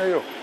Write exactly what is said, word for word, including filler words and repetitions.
There you go.